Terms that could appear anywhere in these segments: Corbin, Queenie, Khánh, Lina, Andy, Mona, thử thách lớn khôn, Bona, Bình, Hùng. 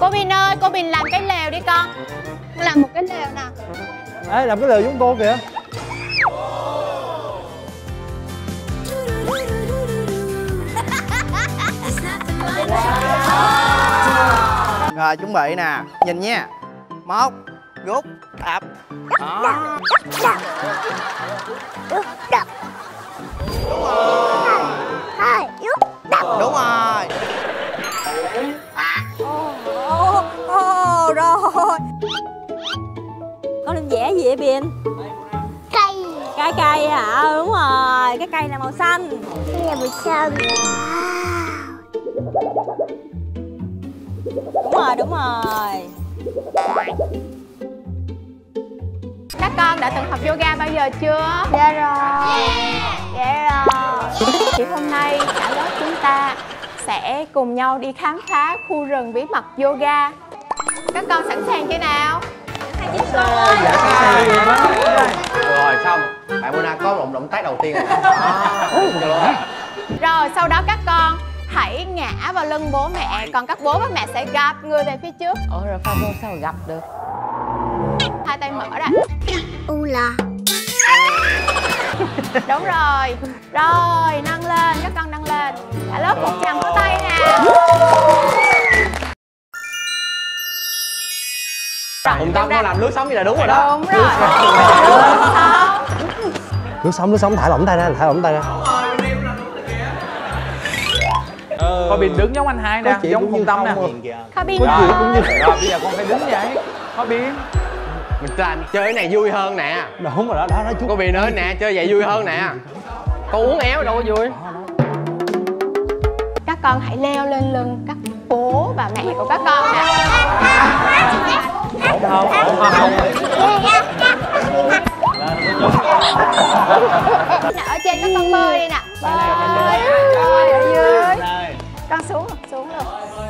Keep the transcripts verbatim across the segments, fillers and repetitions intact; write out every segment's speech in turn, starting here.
Cô Bình ơi, cô Bình làm cái lều đi con. Làm một cái lều nào. Đấy, làm cái lều giống cô kìa. Rồi, chuẩn bị nè. Nhìn nha. Một, rút, đập. Đó. Rút, đập. Đúng rồi. Hai, rút, đập. Đúng rồi. Ồ, rồi. Con làm vẽ gì vậy Bình? Cây. Cái cây hả? Đúng rồi. Cái cây là màu xanh. Cây là màu xanh. Đúng rồi, đúng rồi. Các con đã từng học yoga bao giờ chưa? Dạ rồi. Dạ rồi. Thì hôm nay cả lớp chúng ta sẽ cùng nhau đi khám phá khu rừng bí mật yoga. Các con sẵn sàng chưa nào? Sẵn sàng rồi. Dạ sẵn sàng rồi. Rồi xong. Bạn Mona có động động tác đầu tiên rồi. À, rồi sau đó các con hãy ngã vào lưng bố mẹ, còn các bố và mẹ sẽ gập người về phía trước. Ủa rồi pha vô sao gập được? Hai tay mở ra. U là. Đúng rồi. Rồi nâng lên, các con nâng lên. Cả lớp một tràng vỗ tay nào. Hùng Tâm nó làm lướt sóng như là đúng rồi đó. Đúng rồi. Lướt sóng, lướt sóng, thả lỏng tay ra, thả lỏng tay ra. Corbin đứng giống anh hai nè, giống Hùng Tâm nè. Corbin rồi, bây giờ con phải đứng vậy. Corbin mình làm chơi cái này vui hơn nè. Đúng rồi đó, đó đó chú. Corbin ơi nè, chơi vậy vui hơn nè. Con uống éo đâu có vui. Các con hãy leo lên lưng các bố và mẹ của các con nè. Không không không. Ở trên các con bơi đi nè. Bơi. Rồi ở dưới. Con xuống rồi, xuống rồi.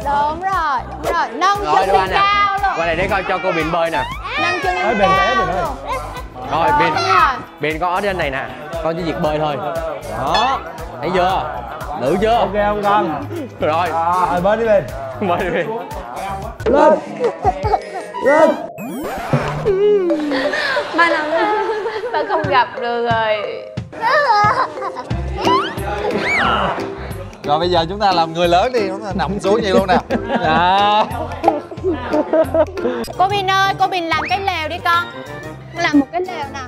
Đúng rồi, đúng rồi. Nâng chân lên cao luôn. Qua đây để coi cho cô Bình bơi nè. Nâng chân lên cao luôn. Rồi Bình. Bình con ở trên này nè. Con chỉ việc bơi thôi. Đó. Thấy chưa? Nữ chưa? Ok không con? Rồi. Rồi bơi đi Bình. Bơi đi Bình. Lên. Lên. Ba lần ba không gặp được rồi. Rồi bây giờ chúng ta làm người lớn đi, chúng ta nằm xuống vậy luôn nè. Đó. Cô Bình ơi, cô Bình làm cái lều đi con. Làm một cái lều nào.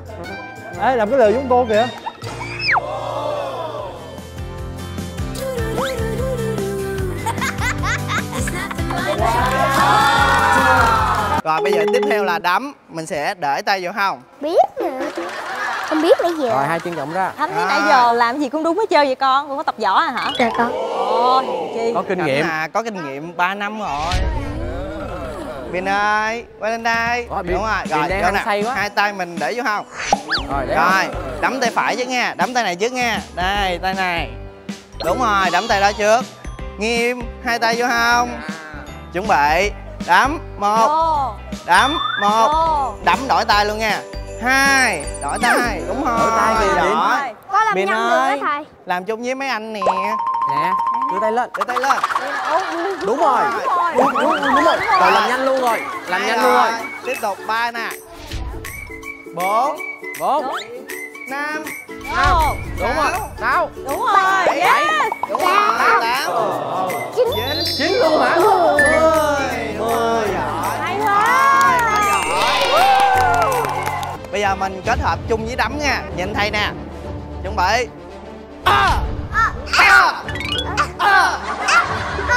Đấy, làm cái lều giống cô kìa. Rồi bây giờ tiếp theo là đấm. Mình sẽ để tay vô hông. Biết nữa. Không biết nữa gì. Rồi hai chân rộng ra. Thánh à. Nãy giờ làm gì cũng đúng hết chơi vậy con. Con có tập võ à hả? Dạ con. Ôi, chi. Có kinh Cảnh nghiệm à, có kinh nghiệm ba năm rồi. Bình ơi, qua lên đây. Ủa, Bình, đúng rồi, Bình rồi, Bình rồi nè. Hai tay mình để vô hông. Rồi, để rồi. Đấm tay phải trước nha, đấm tay này trước nha. Đây, tay này. Đúng rồi, đấm tay đó trước. Nghiêm, hai tay vô hông. Chuẩn bị. Đấm, một. Vô. Đấm, một. Vô. Đấm đổi tay luôn nha. Hai, đổi tay. Đúng rồi. Đổi tay thì đổi. Có làm Bình nhầm ơi, được thầy. Làm chung với mấy anh nè. Nè, đưa tay lên, đưa tay lên. Đúng rồi. Đúng rồi. Đúng rồi. Rồi làm nhanh luôn rồi. Làm hai nhanh rồi. Luôn rồi. Tiếp tục ba nè. Bốn. Bốn. Năm. Năm. Đúng rồi. Sáu. Đúng rồi. Bảy. Yes. Đúng rồi. Tám. Chín. Chín luôn hả? Mười. Hay quá. Bây giờ mình kết hợp chung với đấm nha. Nhìn thầy nè. Chuẩn bị. À. À. À. À.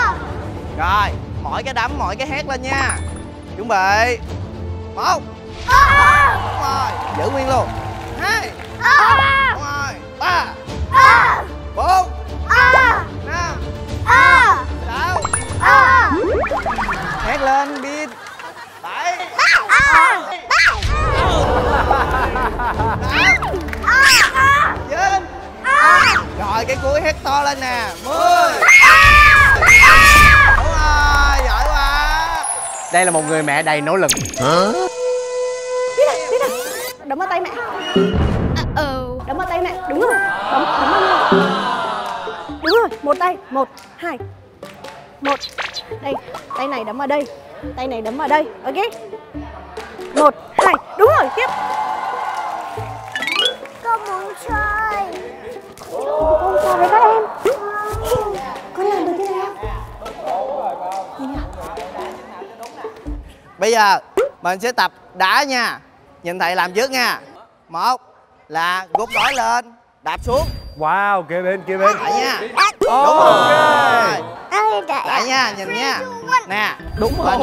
À. Rồi, mỗi cái đấm, mỗi cái hét lên nha. Chuẩn bị. Một. À. Đúng rồi, giữ nguyên luôn. Hai. À. Đúng rồi. Ba. À. Bốn. À. Năm. À. Sáu. À. Hét lên Bin. Bảy. À. Chín. Rồi cái cuối hét to lên nè. Mười. Đúng rồi, giỏi quá. Đây là một người mẹ đầy nỗ lực. Hả? Biết rồi, đấm vào tay mẹ. Đấm vào tay mẹ, đúng rồi. Đấm, đấm vào người. Đúng rồi, một tay, một, hai. Một. Đây, tay này đấm vào đây. Tay này đấm vào đây. Ok. Một, hai. Đúng rồi, tiếp. Con muốn chơi. Con sao với các em? Con làm được thế nào? Bây giờ mình sẽ tập đá nha. Nhìn thầy làm trước nha. Một là gục gói lên, đạp xuống. Wow, kế bên, kế bên. Lại nha. Đúng rồi. Lại nha, nhìn nha. Nè, đúng rồi.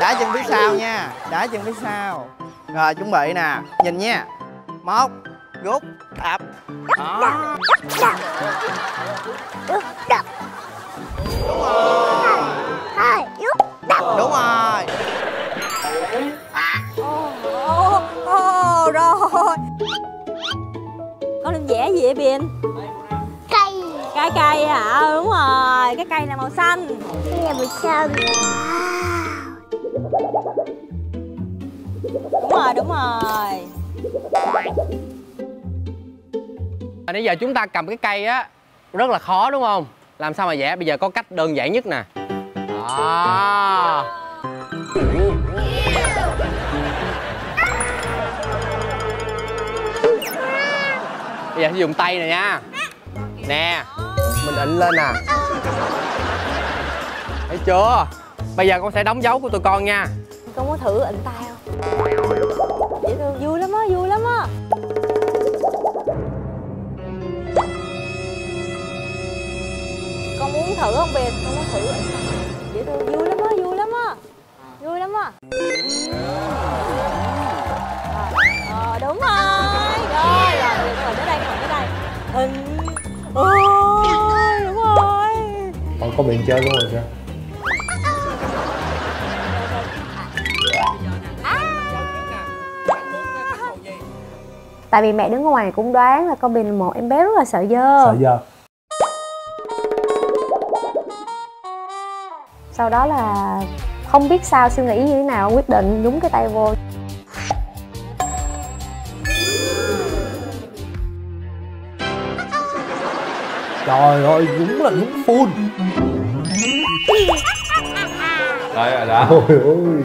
Đá chân phía sau nha. Đá chân phía sau. Rồi, chuẩn bị nè. Nhìn nha. Một, gút, đạp. Đó. Đúng rồi. Hai, gút, đạp. Đúng rồi. Rồi. Con đừng vẽ gì vậy Bình? Cây. Cái cây hả? À, đúng rồi. Cái cây là màu xanh. Cây là màu xanh. Đúng rồi, đúng rồi. Nãy giờ chúng ta cầm cái cây á rất là khó đúng không? Làm sao mà vẽ? Bây giờ có cách đơn giản nhất nè. Đó. Bây giờ dùng tay này nha. Nè, mình ịn lên nè. Thấy chưa? Bây giờ con sẽ đóng dấu của tụi con nha. Con có thử ịn tay không? Dễ thương, vui lắm á, vui lắm á. Con muốn thử không Bình? Con muốn thử ịn tay. Dễ thương, vui lắm á, vui lắm á. Vui lắm á. Ờ, đúng rồi. Rồi, rồi, rồi, tới đây, tới đây. Hình. Ôi, đúng rồi. Còn có Bình chơi luôn rồi sao? Tại vì mẹ đứng ngoài cũng đoán là con Bình là một em bé rất là sợ dơ. Sợ dơ. Sau đó là không biết sao suy nghĩ như thế nào quyết định nhúng cái tay vô. Trời ơi, đúng là đúng full. Đấy rồi đã. Ôi ôi.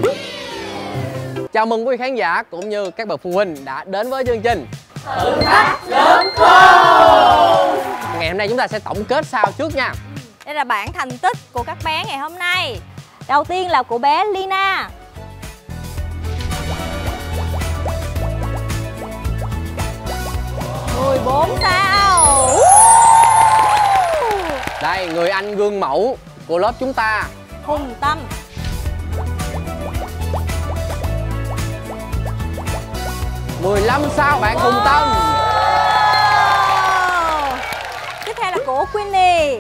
Chào mừng quý khán giả cũng như các bậc phụ huynh đã đến với chương trình Thử Thách Lớn Khôn. Ngày hôm nay chúng ta sẽ tổng kết sao trước nha. Đây là bảng thành tích của các bé ngày hôm nay. Đầu tiên là của bé Lina. mười bốn sao. Đây, người anh gương mẫu của lớp chúng ta Hùng Tâm. mười lăm sao bạn Hùng Tâm. Wow. Tiếp theo là của Queenie.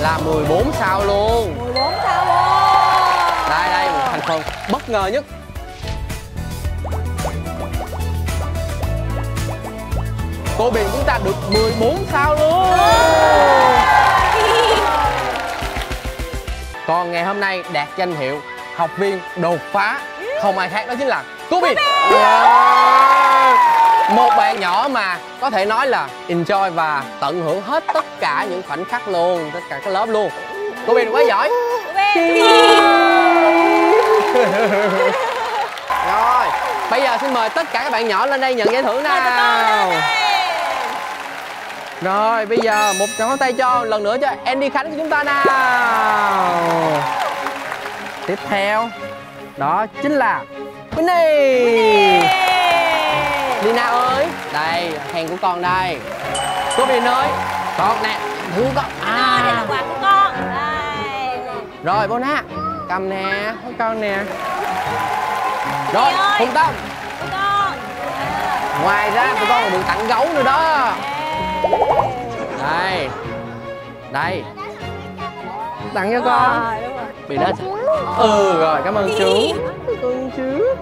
Là mười bốn sao luôn. mười bốn sao luôn. Đây đây, một thành phần bất ngờ nhất. Cô Bình chúng ta được mười bốn sao luôn. Còn ngày hôm nay đạt danh hiệu học viên đột phá không ai khác đó chính là Corbin. Yeah. Một bạn nhỏ mà có thể nói là enjoy và tận hưởng hết tất cả những khoảnh khắc luôn, tất cả các lớp luôn. Corbin quá giỏi. Rồi, bây giờ xin mời tất cả các bạn nhỏ lên đây nhận giải thưởng nào. Rồi, bây giờ một ngón tay cho, lần nữa cho Andy Khánh của chúng ta nào. Tiếp theo, đó chính là Winnie. Lina ơi, đây, hàng của con đây. Corbin ơi, con nè, thứ con. À, đây là quà của con. Đây. Rồi, Bona, cầm nè, với con nè. Rồi, Hùng Tâm. Ngoài ra, tụi con còn được tặng gấu nữa đó. Đây. Đây. Tặng cho con. Bị đất. Ừ rồi, cảm ơn chú. Cảm ơn chú.